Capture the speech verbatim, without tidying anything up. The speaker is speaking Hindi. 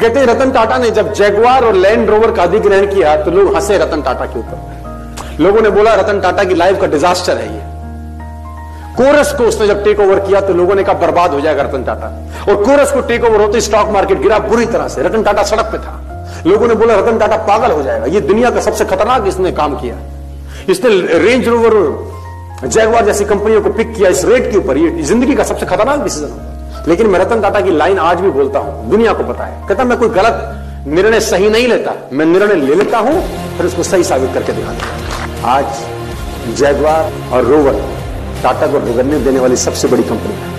कहते हैं रतन टाटा ने जब जगुआर और लैंड रोवर का अधिग्रहण किया तो लोग हंसे रतन टाटा के ऊपर। लोगों ने बोला रतन टाटा की लाइफ का डिजास्टर है ये। कोरस को उसने जब टेक ओवर किया तो लोगों ने कहा बर्बाद हो जाएगा रतन टाटा। और कोरस को टेक ओवर होते स्टॉक मार्केट गिरा बुरी तरह से, रतन टाटा सड़क पे था। लोगों ने बोला रतन टाटा पागल हो जाएगा, ये दुनिया का सबसे खतरनाक इसने काम किया, इसने रेंज रोवर जगुआर जैसी कंपनियों को पिक किया इस रेट के ऊपर, ये जिंदगी का सबसे खतरनाक डिसीजन होगा। लेकिन मैं रतन टाटा की लाइन आज भी बोलता हूं, दुनिया को पता है। कहता मैं कोई गलत निर्णय सही नहीं लेता, मैं निर्णय ले लेता हूं फिर उसको सही साबित करके दिखाता। आज जगुआर और रोवर टाटा को रिवेन्यू देने वाली सबसे बड़ी कंपनी है।